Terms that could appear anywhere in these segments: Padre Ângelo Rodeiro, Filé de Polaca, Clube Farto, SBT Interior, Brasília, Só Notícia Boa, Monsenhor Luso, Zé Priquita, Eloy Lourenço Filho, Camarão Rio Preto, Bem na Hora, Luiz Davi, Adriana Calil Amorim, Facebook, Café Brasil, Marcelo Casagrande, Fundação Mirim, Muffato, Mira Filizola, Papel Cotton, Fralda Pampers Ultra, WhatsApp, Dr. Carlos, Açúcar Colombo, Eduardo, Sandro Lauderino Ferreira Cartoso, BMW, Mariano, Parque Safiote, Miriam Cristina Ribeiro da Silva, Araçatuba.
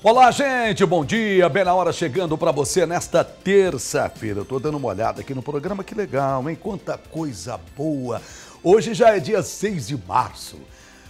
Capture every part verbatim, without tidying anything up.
Olá, gente, bom dia, Bem na Hora chegando para você nesta terça-feira. Eu tô dando uma olhada aqui no programa, que legal, hein? Quanta coisa boa. Hoje já é dia seis de março.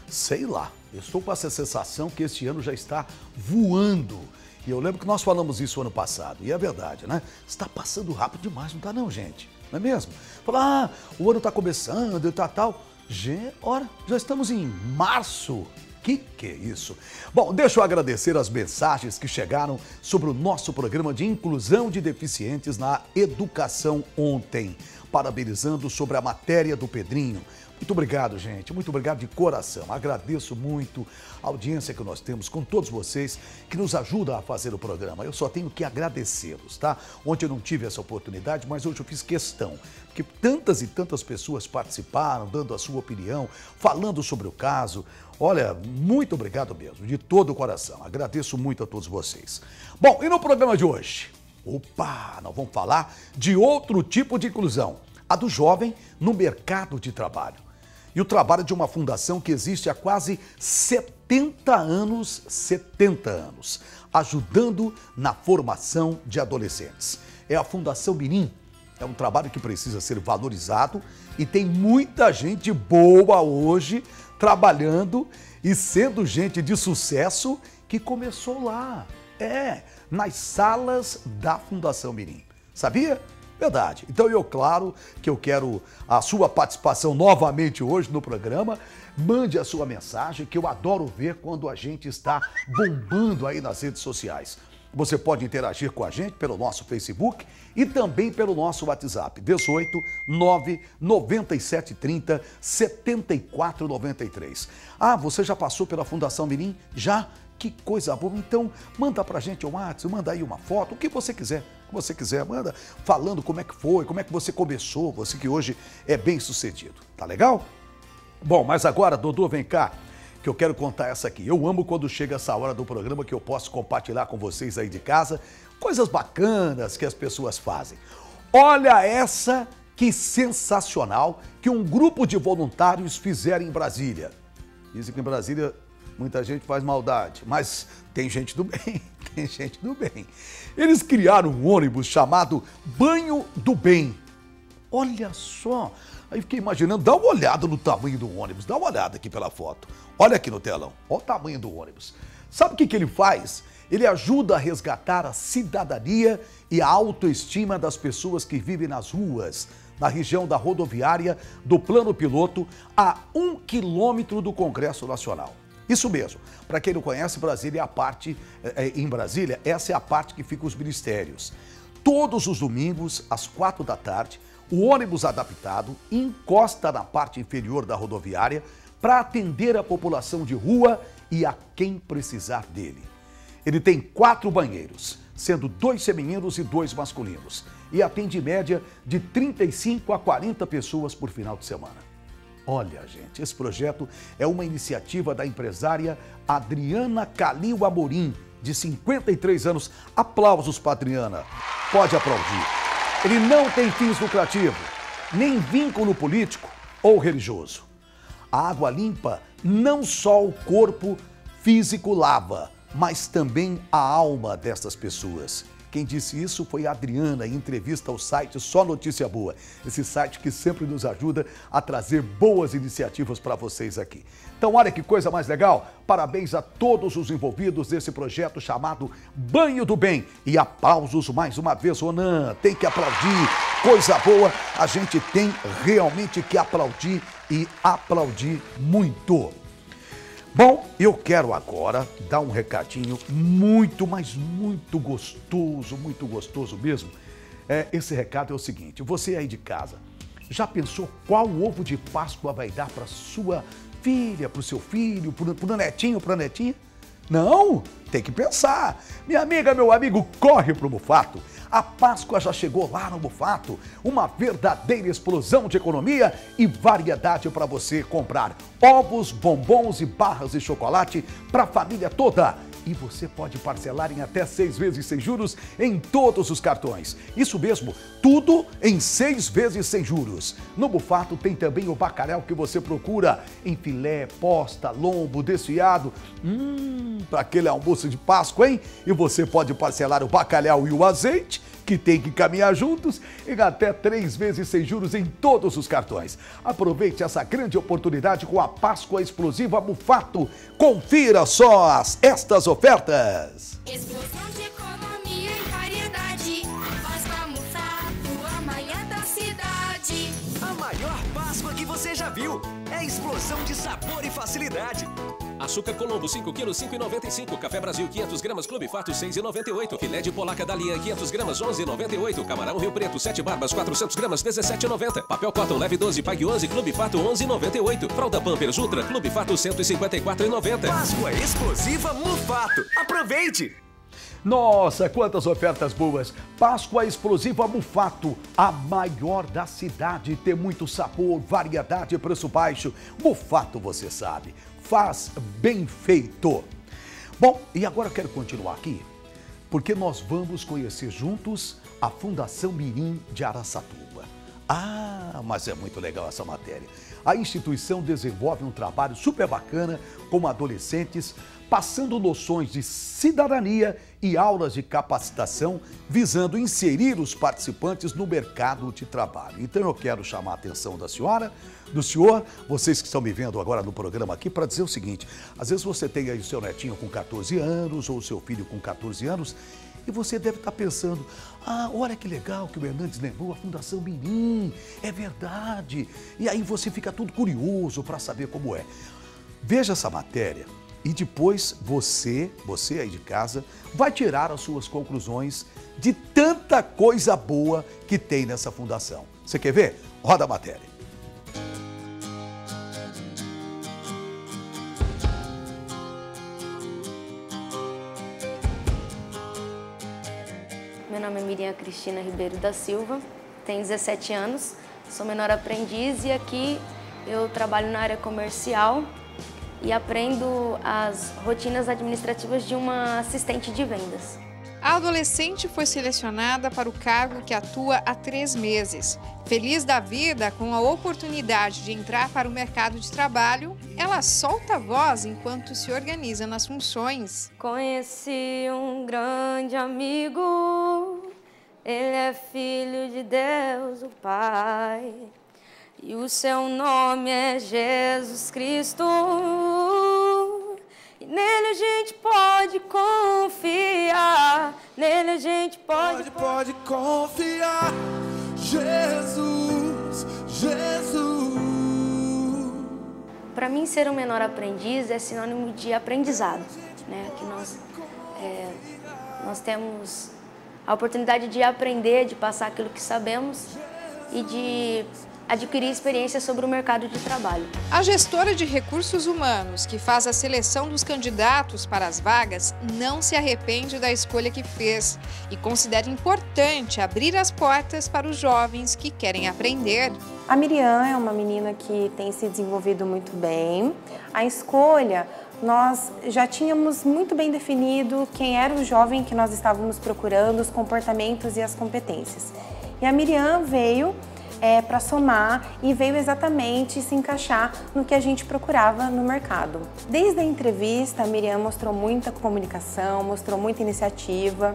Sei lá, eu estou com essa sensação que este ano já está voando. E eu lembro que nós falamos isso ano passado, e é verdade, né? Está passando rápido demais, não tá não, gente? Não é mesmo? Falar, ah, o ano tá começando e tá, tal. Gente, ora, já estamos em março. Que que é isso? Bom, deixa eu agradecer as mensagens que chegaram sobre o nosso programa de inclusão de deficientes na educação ontem, parabenizando sobre a matéria do Pedrinho. Muito obrigado, gente, muito obrigado de coração. Agradeço muito a audiência que nós temos com todos vocês que nos ajudam a fazer o programa. Eu só tenho que agradecê-los, tá? Ontem eu não tive essa oportunidade, mas hoje eu fiz questão, porque tantas e tantas pessoas participaram, dando a sua opinião, falando sobre o caso. Olha, muito obrigado mesmo, de todo o coração. Agradeço muito a todos vocês. Bom, e no programa de hoje? Opa, nós vamos falar de outro tipo de inclusão, a do jovem no mercado de trabalho. E o trabalho de uma fundação que existe há quase setenta anos, setenta anos, ajudando na formação de adolescentes. É a Fundação Mirim. É um trabalho que precisa ser valorizado e tem muita gente boa hoje trabalhando e sendo gente de sucesso que começou lá, é, nas salas da Fundação Mirim. Sabia? Verdade. Então, eu, claro, que eu quero a sua participação novamente hoje no programa. Mande a sua mensagem, que eu adoro ver quando a gente está bombando aí nas redes sociais. Você pode interagir com a gente pelo nosso Facebook e também pelo nosso WhatsApp, dezoito, nove, nove sete três zero, sete quatro nove três. Ah, você já passou pela Fundação Mirim? Já? Que coisa boa! Então, manda pra gente um WhatsApp, manda aí uma foto, o que você quiser. O que você quiser, manda falando como é que foi, como é que você começou, você que hoje é bem sucedido. Tá legal? Bom, mas agora, Dodô, vem cá, que eu quero contar essa aqui. Eu amo quando chega essa hora do programa que eu posso compartilhar com vocês aí de casa coisas bacanas que as pessoas fazem. Olha essa que sensacional que um grupo de voluntários fizeram em Brasília. Dizem que em Brasília muita gente faz maldade, mas tem gente do bem, tem gente do bem. Eles criaram um ônibus chamado Banho do Bem. Olha só! Aí fiquei imaginando, dá uma olhada no tamanho do ônibus, dá uma olhada aqui pela foto. Olha aqui no telão, olha o tamanho do ônibus. Sabe o que que ele faz? Ele ajuda a resgatar a cidadania e a autoestima das pessoas que vivem nas ruas, na região da rodoviária do Plano Piloto, a um quilômetro do Congresso Nacional. Isso mesmo, para quem não conhece, Brasília é a parte, é, em Brasília, essa é a parte que fica os ministérios. Todos os domingos, às quatro da tarde, o ônibus adaptado encosta na parte inferior da rodoviária para atender a população de rua e a quem precisar dele. Ele tem quatro banheiros, sendo dois femininos e dois masculinos, e atende média de trinta e cinco a quarenta pessoas por final de semana. Olha, gente, esse projeto é uma iniciativa da empresária Adriana Calil Amorim, de cinquenta e três anos. Aplausos para Adriana. Pode aplaudir. Ele não tem fins lucrativos, nem vínculo político ou religioso. A água limpa não só o corpo físico lava, mas também a alma dessas pessoas. Quem disse isso foi a Adriana, em entrevista ao site Só Notícia Boa. Esse site que sempre nos ajuda a trazer boas iniciativas para vocês aqui. Então, olha que coisa mais legal. Parabéns a todos os envolvidos nesse projeto chamado Banho do Bem. E aplausos mais uma vez, Ronan. Tem que aplaudir. Coisa boa. A gente tem realmente que aplaudir e aplaudir muito. Bom, eu quero agora dar um recadinho muito, mas muito gostoso, muito gostoso mesmo. É, esse recado é o seguinte, você aí de casa, já pensou qual ovo de Páscoa vai dar para sua filha, para o seu filho, para o netinho, para a netinha? Não, tem que pensar. Minha amiga, meu amigo, corre para o Muffato. A Páscoa já chegou lá no Muffato. Uma verdadeira explosão de economia e variedade para você comprar. Ovos, bombons e barras de chocolate para a família toda. E você pode parcelar em até seis vezes sem juros em todos os cartões. Isso mesmo, tudo em seis vezes sem juros. No Muffato tem também o bacalhau que você procura em filé, posta, lombo, desfiado. Hum, para aquele almoço de Páscoa, hein? E você pode parcelar o bacalhau e o azeite, que tem que caminhar juntos, em até três vezes sem juros em todos os cartões. Aproveite essa grande oportunidade com a Páscoa Explosiva Muffato. Confira só as, estas ofertas. Explosão de economia e variedade. Páscoa Muffato, a manhã da cidade. A maior Páscoa que você já viu. É explosão de sabor e facilidade. Açúcar Colombo, cinco quilos, cinco reais e noventa e cinco centavos. Café Brasil, quinhentas gramas. Clube Farto, seis reais e noventa e oito centavos. Filé de Polaca da linha, quinhentas gramas, onze reais e noventa e oito centavos. Camarão Rio Preto, sete barbas, quatrocentas gramas, dezessete reais e noventa centavos. Papel Cotton, leve doze, pague onze. Clube Farto, onze reais e noventa e oito centavos. Fralda Pampers Ultra, Clube Farto, cento e cinquenta e quatro reais e noventa centavos. Páscoa Explosiva Muffato. Aproveite! Nossa, quantas ofertas boas! Páscoa Explosiva Muffato, a maior da cidade. Tem muito sabor, variedade e preço baixo. Muffato, você sabe, faz bem feito. Bom, e agora eu quero continuar aqui, porque nós vamos conhecer juntos a Fundação Mirim de Araçatuba. Ah, mas é muito legal essa matéria. A instituição desenvolve um trabalho super bacana com adolescentes, passando noções de cidadania e aulas de capacitação, visando inserir os participantes no mercado de trabalho. Então eu quero chamar a atenção da senhora, do senhor, vocês que estão me vendo agora no programa aqui, para dizer o seguinte: às vezes você tem aí o seu netinho com quatorze anos ou o seu filho com quatorze anos e você deve estar pensando: ah, olha que legal que o Hernandes lembrou a Fundação Mirim, é verdade. E aí você fica tudo curioso para saber como é. Veja essa matéria. E depois você, você aí de casa, vai tirar as suas conclusões de tanta coisa boa que tem nessa fundação. Você quer ver? Roda a matéria. Meu nome é Miriam Cristina Ribeiro da Silva, tenho dezessete anos, sou menor aprendiz e aqui eu trabalho na área comercial e aprendo as rotinas administrativas de uma assistente de vendas. A adolescente foi selecionada para o cargo que atua há três meses. Feliz da vida com a oportunidade de entrar para o mercado de trabalho, ela solta a voz enquanto se organiza nas funções. Conheci um grande amigo, ele é filho de Deus, o Pai. E o seu nome é Jesus Cristo, e nele a gente pode confiar, nele a gente pode... Pode, pode confiar, Jesus, Jesus. Para mim, ser um menor aprendiz é sinônimo de aprendizado, né? Que nós, é, nós temos a oportunidade de aprender, de passar aquilo que sabemos e de adquirir experiência sobre o mercado de trabalho. A gestora de recursos humanos, que faz a seleção dos candidatos para as vagas, não se arrepende da escolha que fez e considera importante abrir as portas para os jovens que querem aprender. A Miriam é uma menina que tem se desenvolvido muito bem. A escolha, nós já tínhamos muito bem definido quem era o jovem que nós estávamos procurando, os comportamentos e as competências. E a Miriam veio É, para somar e veio exatamente se encaixar no que a gente procurava no mercado. Desde a entrevista, a Miriam mostrou muita comunicação, mostrou muita iniciativa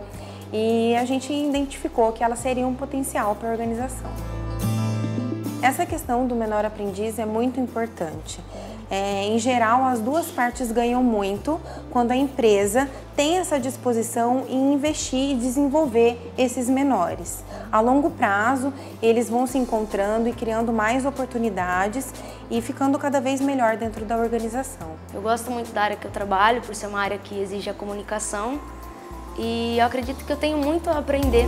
e a gente identificou que ela seria um potencial para a organização. Essa questão do menor aprendiz é muito importante. É, em geral, as duas partes ganham muito quando a empresa tem essa disposição em investir e desenvolver esses menores. A longo prazo, eles vão se encontrando e criando mais oportunidades e ficando cada vez melhor dentro da organização. Eu gosto muito da área que eu trabalho, por ser uma área que exige a comunicação, e eu acredito que eu tenho muito a aprender.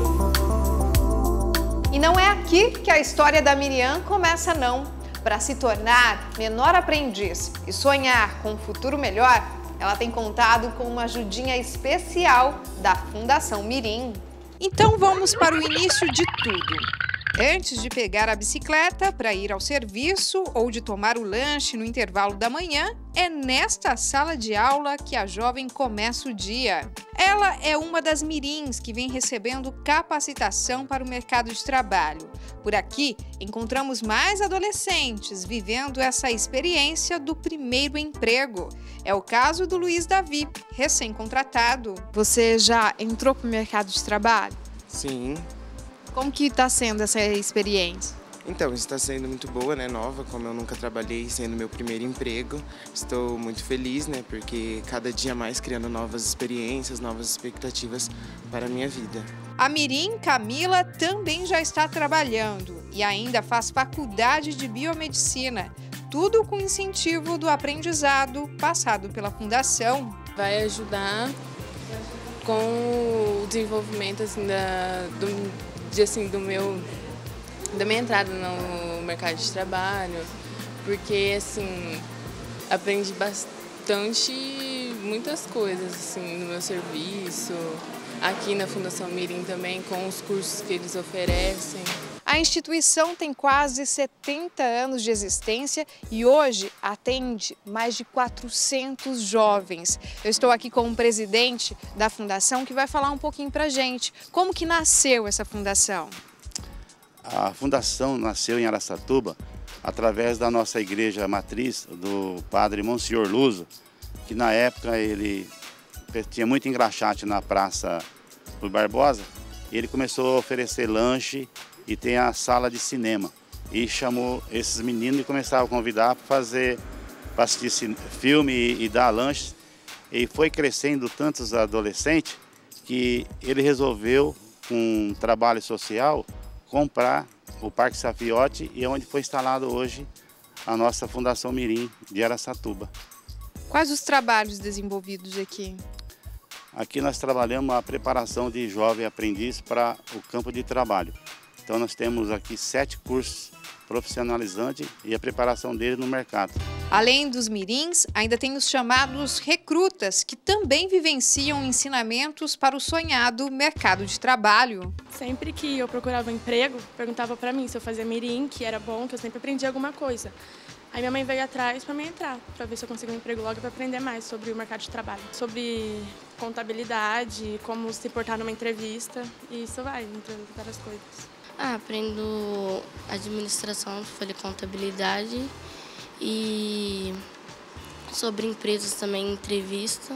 E não é aqui que a história da Miriam começa, não. Para se tornar menor aprendiz e sonhar com um futuro melhor, ela tem contado com uma ajudinha especial da Fundação Mirim. Então vamos para o início de tudo. Antes de pegar a bicicleta para ir ao serviço ou de tomar o lanche no intervalo da manhã, é nesta sala de aula que a jovem começa o dia. Ela é uma das mirins que vem recebendo capacitação para o mercado de trabalho. Por aqui, encontramos mais adolescentes vivendo essa experiência do primeiro emprego. É o caso do Luiz Davi, recém-contratado. Você já entrou para o mercado de trabalho? Sim. Como que está sendo essa experiência? Então, está sendo muito boa, né? Nova, como eu nunca trabalhei, sendo meu primeiro emprego. Estou muito feliz, né? Porque cada dia mais criando novas experiências, novas expectativas para a minha vida. A mirim Camila também já está trabalhando e ainda faz faculdade de biomedicina. Tudo com incentivo do aprendizado passado pela Fundação. Vai ajudar com o desenvolvimento assim, da, do, de, assim, do meu... da minha entrada no mercado de trabalho, porque, assim, aprendi bastante, muitas coisas, assim, no meu serviço, aqui na Fundação Mirim também, com os cursos que eles oferecem. A instituição tem quase setenta anos de existência e hoje atende mais de quatrocentos jovens. Eu estou aqui com o presidente da fundação que vai falar um pouquinho pra gente. Como que nasceu essa fundação? A fundação nasceu em Araçatuba através da nossa igreja matriz, do padre Monsenhor Luso, que na época ele tinha muito engraxate na Praça do Barbosa. E ele começou a oferecer lanche e tem a sala de cinema. E chamou esses meninos e começava a convidar para fazer, para assistir filme e, e dar lanche. E foi crescendo tantos adolescentes que ele resolveu, com um trabalho social, comprar o Parque Safiote e é onde foi instalado hoje a nossa Fundação Mirim de Araçatuba. Quais os trabalhos desenvolvidos aqui? Aqui nós trabalhamos a preparação de jovem aprendiz para o campo de trabalho. Então nós temos aqui sete cursos profissionalizantes e a preparação dele no mercado. Além dos mirins, ainda tem os chamados recrutas, que também vivenciam ensinamentos para o sonhado mercado de trabalho. Sempre que eu procurava um emprego, perguntava para mim se eu fazia mirim, que era bom, que eu sempre aprendia alguma coisa. Aí minha mãe veio atrás para me entrar, para ver se eu consigo um emprego logo para aprender mais sobre o mercado de trabalho, sobre contabilidade, como se portar numa entrevista, e isso vai, entrando várias coisas. Ah, aprendo administração, falei contabilidade, e sobre empresas também, entrevista.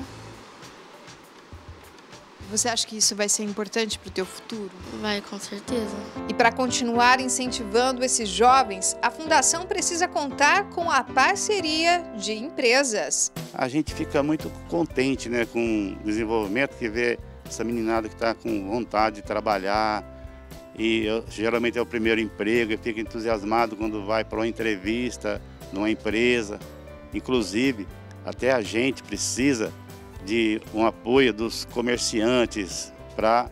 Você acha que isso vai ser importante para o teu futuro? Vai, com certeza. E para continuar incentivando esses jovens, a Fundação precisa contar com a parceria de empresas. A gente fica muito contente, né, com o desenvolvimento, que vê essa meninada que está com vontade de trabalhar. E eu, geralmente é o primeiro emprego, eu fico entusiasmado quando vai para uma entrevista numa empresa. Inclusive, até a gente precisa de um apoio dos comerciantes para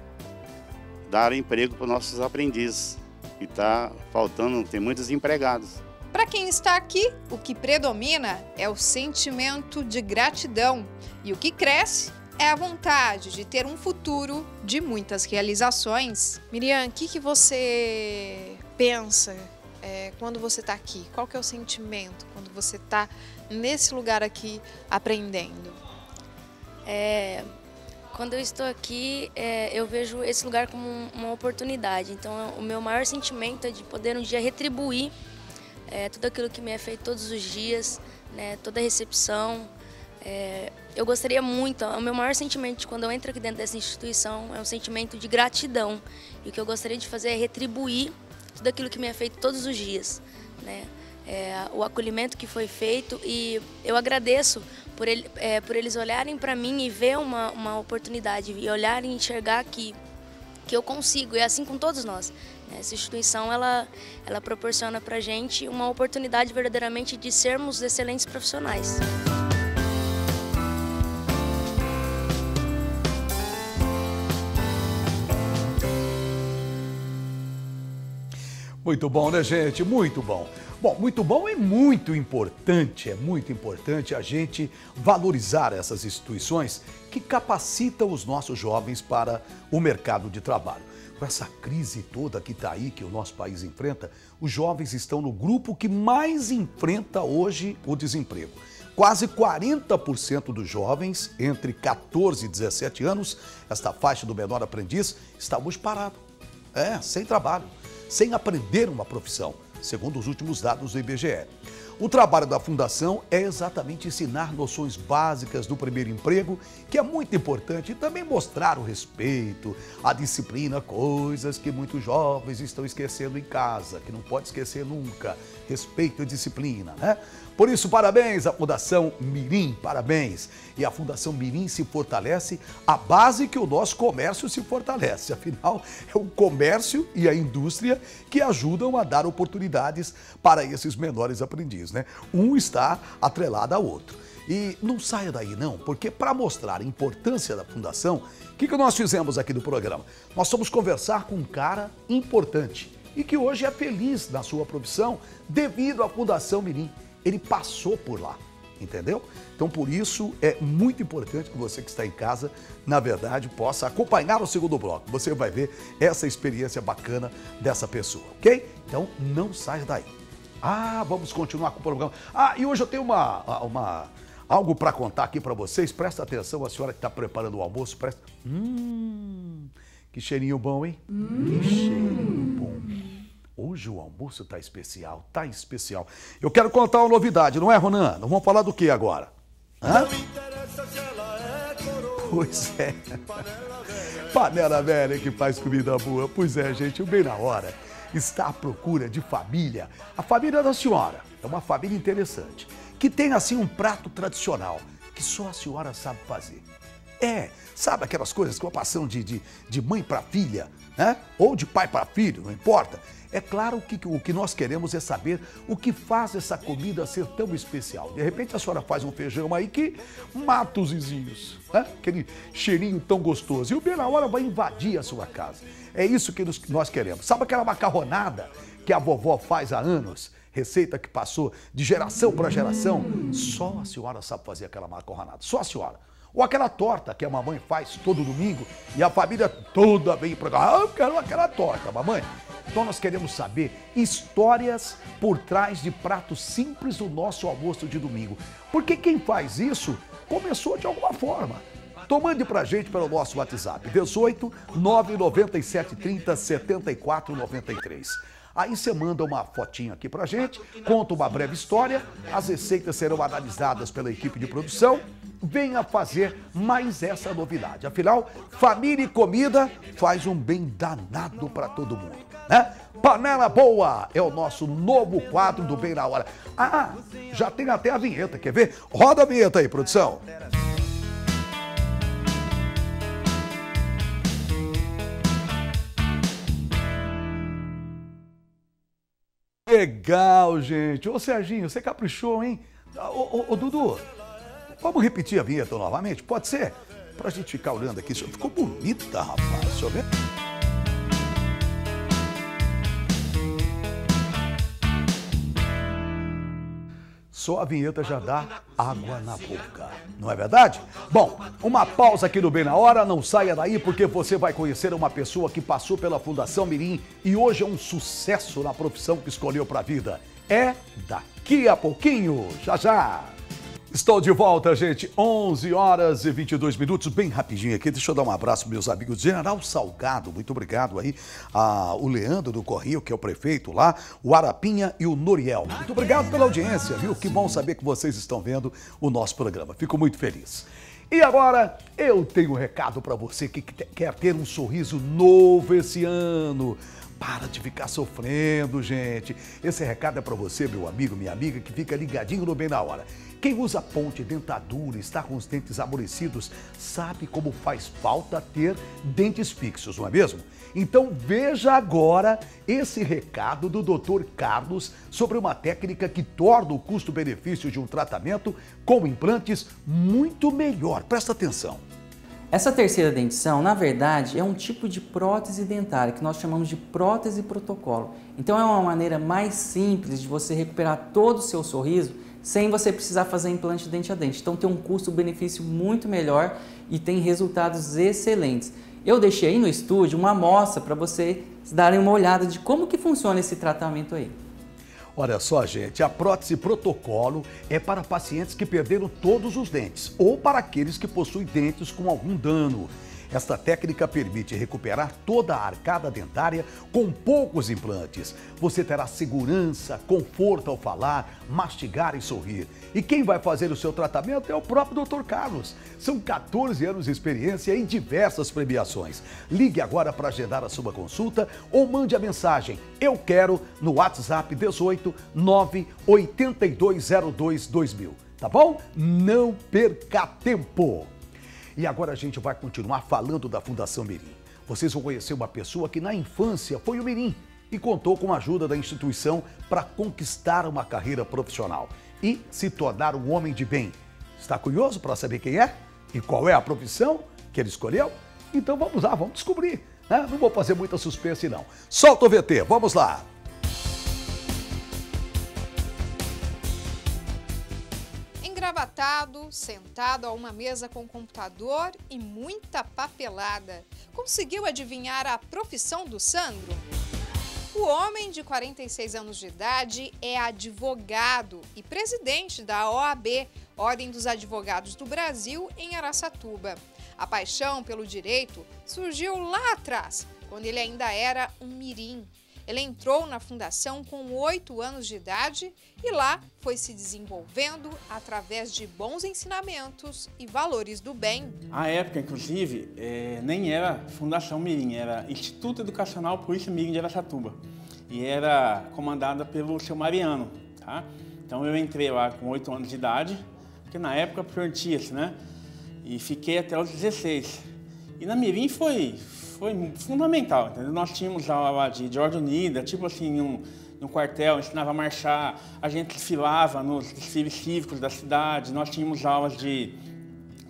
dar emprego para os nossos aprendizes. E está faltando, tem muitos empregados. Para quem está aqui, o que predomina é o sentimento de gratidão. E o que cresce é a vontade de ter um futuro de muitas realizações. Miriam, o que, que você pensa? É, quando você está aqui, qual que é o sentimento quando você está nesse lugar aqui aprendendo? É, quando eu estou aqui, é, eu vejo esse lugar como uma oportunidade. Então, o meu maior sentimento é de poder um dia retribuir é, tudo aquilo que me é feito todos os dias, né, toda a recepção. É, eu gostaria muito, o meu maior sentimento de quando eu entro aqui dentro dessa instituição é um sentimento de gratidão. E o que eu gostaria de fazer é retribuir tudo aquilo que me é feito todos os dias, né? É, o acolhimento que foi feito, e eu agradeço por, ele, é, por eles olharem para mim e ver uma, uma oportunidade, e olharem e enxergar que, que eu consigo, e assim com todos nós. Essa instituição, ela, ela proporciona para a gente uma oportunidade verdadeiramente de sermos excelentes profissionais. Muito bom, né, gente? Muito bom. Bom, muito bom é muito importante, é muito importante a gente valorizar essas instituições que capacitam os nossos jovens para o mercado de trabalho. com essa crise toda que está aí, que o nosso país enfrenta, os jovens estão no grupo que mais enfrenta hoje o desemprego. Quase quarenta por cento dos jovens, entre quatorze e dezessete anos, esta faixa do menor aprendiz, está hoje parado, é, sem trabalho, sem aprender uma profissão, segundo os últimos dados do I B G E. O trabalho da Fundação é exatamente ensinar noções básicas do primeiro emprego, que é muito importante, e também mostrar o respeito, a disciplina, coisas que muitos jovens estão esquecendo em casa, que não pode esquecer nunca, respeito e disciplina, né? Por isso, parabéns à Fundação Mirim, parabéns. E a Fundação Mirim se fortalece à base que o nosso comércio se fortalece. Afinal, é o comércio e a indústria que ajudam a dar oportunidades para esses menores aprendizes, né? Um está atrelado ao outro. E não saia daí não, porque para mostrar a importância da Fundação, o que, que nós fizemos aqui do programa? Nós fomos conversar com um cara importante e que hoje é feliz na sua profissão devido à Fundação Mirim. Ele passou por lá, entendeu? Então, por isso, é muito importante que você que está em casa, na verdade, possa acompanhar o segundo bloco. Você vai ver essa experiência bacana dessa pessoa, ok? Então, não saia daí. Ah, vamos continuar com o programa. Ah, e hoje eu tenho uma, uma, algo para contar aqui para vocês. Presta atenção, a senhora que está preparando o almoço, presta... Hum, que cheirinho bom, hein? Hum. Que cheirinho bom. Hoje o almoço tá especial, tá especial. Eu quero contar uma novidade, não é, Ronan? Nós vamos falar do que agora? Hã? Pois é. Panela velha que faz comida boa. Pois é, gente, o Bem na Hora está à procura de família. A família da senhora é uma família interessante, que tem assim um prato tradicional, que só a senhora sabe fazer. É, sabe aquelas coisas com a passão de, de, de mãe para filha, né? Ou de pai para filho, não importa. É claro que o que nós queremos é saber o que faz essa comida ser tão especial. De repente a senhora faz um feijão aí que mata os vizinhos, né? Aquele cheirinho tão gostoso. E o Bem na Hora vai invadir a sua casa. É isso que nós queremos. Sabe aquela macarronada que a vovó faz há anos? Receita que passou de geração para geração? Só a senhora sabe fazer aquela macarronada, só a senhora. Ou aquela torta que a mamãe faz todo domingo e a família toda vem para cá. Ah, eu quero aquela torta, mamãe. Então nós queremos saber histórias por trás de pratos simples do nosso almoço de domingo. Porque quem faz isso começou de alguma forma. Então mande pra gente pelo nosso WhatsApp, dezoito, nove nove sete, trinta, setenta e quatro, noventa e três. Aí você manda uma fotinha aqui pra gente, conta uma breve história, as receitas serão analisadas pela equipe de produção. Venha fazer mais essa novidade. Afinal, família e comida faz um bem danado para todo mundo, né? Panela Boa é o nosso novo quadro do Bem na Hora. Ah, já tem até a vinheta, quer ver? Roda a vinheta aí, produção. Legal, gente. Ô, Serginho, você caprichou, hein? Ô, ô, ô Dudu, vamos repetir a vinheta novamente? Pode ser? Pra gente ficar olhando aqui. Ficou bonita, rapaz. Deixa eu ver. Só a vinheta já dá água na boca, não é verdade? Bom, uma pausa aqui no Bem na Hora, não saia daí porque você vai conhecer uma pessoa que passou pela Fundação Mirim e hoje é um sucesso na profissão que escolheu para a vida. É daqui a pouquinho, já já! Estou de volta, gente, onze horas e vinte e dois minutos, bem rapidinho aqui, deixa eu dar um abraço para meus amigos, General Salgado, muito obrigado aí, a, o Leandro do Correio, que é o prefeito lá, o Arapinha e o Noriel, muito obrigado pela audiência, viu, que bom saber que vocês estão vendo o nosso programa, fico muito feliz. E agora, eu tenho um recado para você que quer ter um sorriso novo esse ano. Para de ficar sofrendo, gente. Esse recado é para você, meu amigo, minha amiga, que fica ligadinho no Bem na Hora. Quem usa ponte, dentadura, está com os dentes amolecidos, sabe como faz falta ter dentes fixos, não é mesmo? Então veja agora esse recado do doutor Carlos sobre uma técnica que torna o custo-benefício de um tratamento com implantes muito melhor. Presta atenção. Essa terceira dentição, na verdade, é um tipo de prótese dentária, que nós chamamos de prótese protocolo. Então é uma maneira mais simples de você recuperar todo o seu sorriso sem você precisar fazer implante dente a dente. Então tem um custo-benefício muito melhor e tem resultados excelentes. Eu deixei aí no estúdio uma amostra para vocês darem uma olhada de como que funciona esse tratamento aí. Olha só, gente, a prótese protocolo é para pacientes que perderam todos os dentes ou para aqueles que possuem dentes com algum dano. Esta técnica permite recuperar toda a arcada dentária com poucos implantes. Você terá segurança, conforto ao falar, mastigar e sorrir. E quem vai fazer o seu tratamento é o próprio doutor Carlos. São quatorze anos de experiência em diversas premiações. Ligue agora para agendar a sua consulta ou mande a mensagem Eu Quero no WhatsApp dezoito nove oito dois zero dois dois mil. Tá bom? Não perca tempo! E agora a gente vai continuar falando da Fundação Mirim. Vocês vão conhecer uma pessoa que na infância foi o Mirim e contou com a ajuda da instituição para conquistar uma carreira profissional e se tornar um homem de bem. Está curioso para saber quem é e qual é a profissão que ele escolheu? Então vamos lá, vamos descobrir, né? Não vou fazer muita suspense não. Solta o V T, vamos lá! Engravatado, sentado a uma mesa com computador e muita papelada. Conseguiu adivinhar a profissão do Sandro? O homem de quarenta e seis anos de idade é advogado e presidente da O A B, Ordem dos Advogados do Brasil, em Araçatuba. A paixão pelo direito surgiu lá atrás, quando ele ainda era um mirim. Ele entrou na fundação com oito anos de idade e lá foi se desenvolvendo através de bons ensinamentos e valores do bem. A época, inclusive, é, nem era Fundação Mirim, era Instituto Educacional Polícia Mirim de Araçatuba. E era comandada pelo seu Mariano, tá? Então eu entrei lá com oito anos de idade, porque na época permitia-se, né? E fiquei até os dezesseis. E na Mirim foi... Foi fundamental, entendeu? Nós tínhamos aula de, de ordem unida, tipo assim, um, um quartel, ensinava a marchar, a gente desfilava nos desfiles cívicos da cidade, nós tínhamos aulas de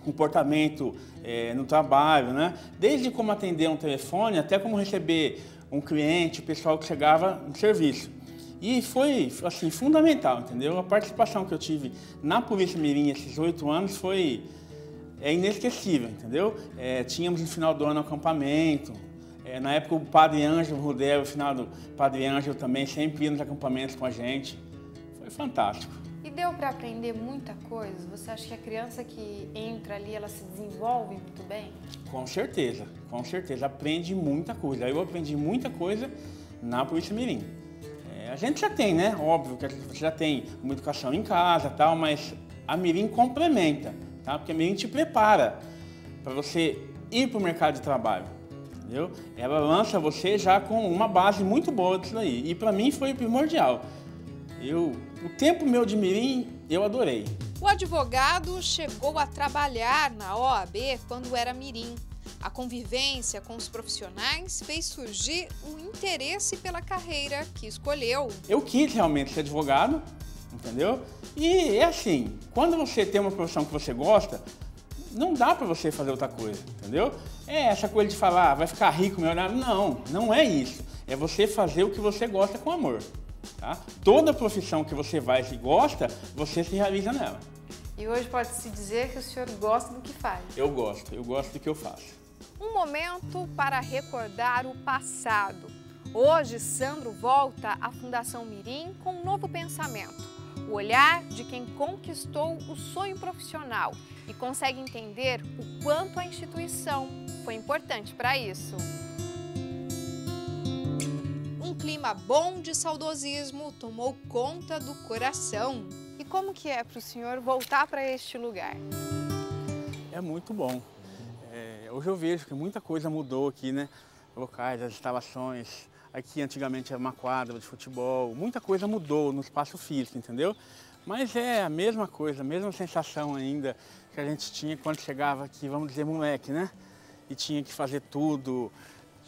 comportamento é, no trabalho, né? Desde como atender um telefone até como receber um cliente, o pessoal que chegava no serviço. E foi, assim, fundamental, entendeu? A participação que eu tive na Polícia Mirim esses oito anos foi... É inesquecível, entendeu? É, tínhamos no final do ano acampamento. É, na época o Padre Ângelo Rodeiro, o final do Padre Ângelo também, sempre ia nos acampamentos com a gente. Foi fantástico. E deu para aprender muita coisa? Você acha que a criança que entra ali, ela se desenvolve muito bem? Com certeza, com certeza. Aprende muita coisa. Eu aprendi muita coisa na Polícia Mirim. É, a gente já tem, né? Óbvio que a gente já tem uma educação em casa tal, mas a Mirim complementa. Porque a Mirim te prepara para você ir para o mercado de trabalho, entendeu? Ela lança você já com uma base muito boa disso daí. E para mim foi primordial. Eu, o tempo meu de Mirim, eu adorei. O advogado chegou a trabalhar na O A B quando era Mirim. A convivência com os profissionais fez surgir o interesse pela carreira que escolheu. Eu quis realmente ser advogado, entendeu? E é assim, quando você tem uma profissão que você gosta, não dá pra você fazer outra coisa, entendeu? É essa coisa de falar, vai ficar rico, milionário. Não, não é isso. É você fazer o que você gosta com amor, tá? Toda profissão que você vai e gosta, você se realiza nela. E hoje pode-se dizer que o senhor gosta do que faz. Eu gosto, eu gosto do que eu faço. Um momento para recordar o passado. Hoje, Sandro volta à Fundação Mirim com um novo pensamento, o olhar de quem conquistou o sonho profissional e consegue entender o quanto a instituição foi importante para isso. Um clima bom de saudosismo tomou conta do coração. E como que é para o senhor voltar para este lugar? É muito bom. É, hoje eu vejo que muita coisa mudou aqui, né? Locais, as instalações... Aqui antigamente era uma quadra de futebol, muita coisa mudou no espaço físico, entendeu? Mas é a mesma coisa, a mesma sensação ainda que a gente tinha quando chegava aqui, vamos dizer, moleque, né? E tinha que fazer tudo,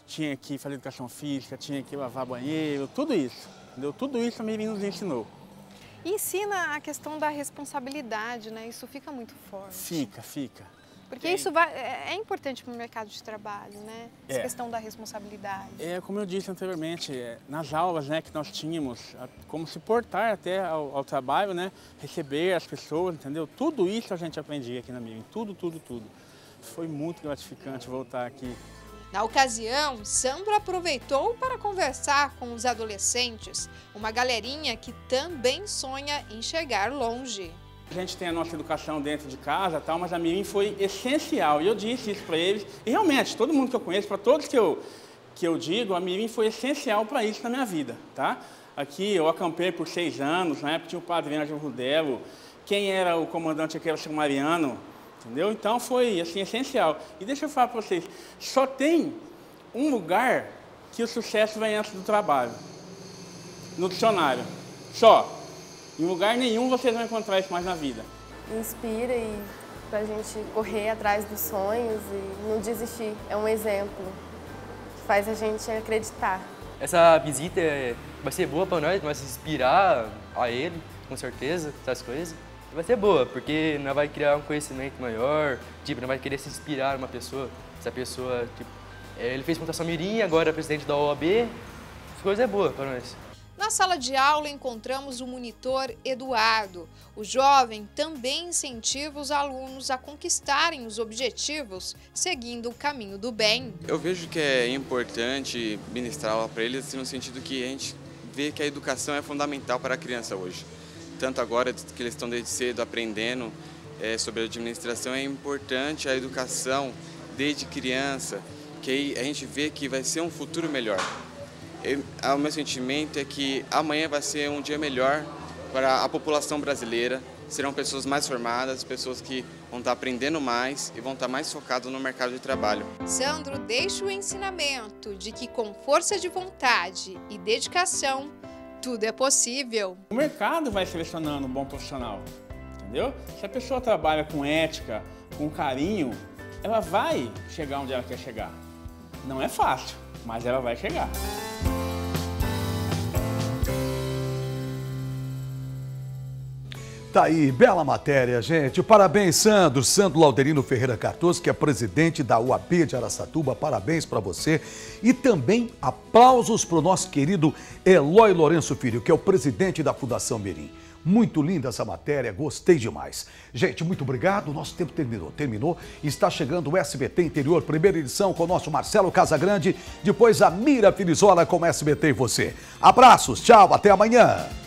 tinha que fazer educação física, tinha que lavar banheiro, tudo isso, entendeu? Tudo isso a Mirim nos ensinou. E ensina a questão da responsabilidade, né? Isso fica muito forte. Fica, fica. Porque isso vai, é importante para o mercado de trabalho, né? Essa é. Questão da responsabilidade. É, como eu disse anteriormente, é, nas aulas, né, que nós tínhamos, a, como se portar até ao, ao trabalho, né? Receber as pessoas, entendeu? Tudo isso a gente aprendia aqui na Mirim, tudo, tudo, tudo. Foi muito gratificante voltar aqui Na ocasião, Sandro aproveitou para conversar com os adolescentes, uma galerinha que também sonha em chegar longe. A gente tem a nossa educação dentro de casa, tal, mas a Miriam foi essencial. E eu disse isso para eles, e realmente, todo mundo que eu conheço, para todos que eu, que eu digo, a Miriam foi essencial para isso na minha vida. Tá? Aqui eu acampei por seis anos, na época tinha o Padre Ângelo Rodeiro, quem era o comandante aqui era o Mariano, entendeu? Então foi assim, essencial. E deixa eu falar para vocês, só tem um lugar que o sucesso vem antes do trabalho, no dicionário, só. Em lugar nenhum vocês vão encontrar isso mais na vida. Inspira e pra gente correr atrás dos sonhos e não desistir, é um exemplo que faz a gente acreditar. Essa visita vai ser boa para nós, nós inspirar a ele, com certeza, essas coisas. Vai ser boa, porque nós vai criar um conhecimento maior, tipo, nós vai querer se inspirar uma pessoa. Essa pessoa, tipo, ele fez Fundação Mirim, agora é presidente da O A B, essa coisa é boa para nós. Na sala de aula encontramos o monitor Eduardo. O jovem também incentiva os alunos a conquistarem os objetivos, seguindo o caminho do bem. Eu vejo que é importante ministrar aula para eles, no sentido que a gente vê que a educação é fundamental para a criança hoje. Tanto agora que eles estão desde cedo aprendendo é, sobre a administração, é importante a educação desde criança, que aí a gente vê que vai ser um futuro melhor. Eu, o meu sentimento é que amanhã vai ser um dia melhor para a população brasileira, serão pessoas mais formadas, pessoas que vão estar aprendendo mais e vão estar mais focados no mercado de trabalho. Sandro deixa o ensinamento de que com força de vontade e dedicação, tudo é possível. O mercado vai selecionando um bom profissional, entendeu? Se a pessoa trabalha com ética, com carinho, ela vai chegar onde ela quer chegar. Não é fácil, mas ela vai chegar. Tá aí, bela matéria, gente. Parabéns, Sandro. Sandro Lauderino Ferreira Cartoso, que é presidente da U A B de Araçatuba. Parabéns para você. E também aplausos para o nosso querido Eloy Lourenço Filho, que é o presidente da Fundação Mirim. Muito linda essa matéria, gostei demais. Gente, muito obrigado, nosso tempo terminou. Terminou, está chegando o S B T Interior, primeira edição com o nosso Marcelo Casagrande, depois a Mira Filizola com o S B T e você. Abraços, tchau, até amanhã.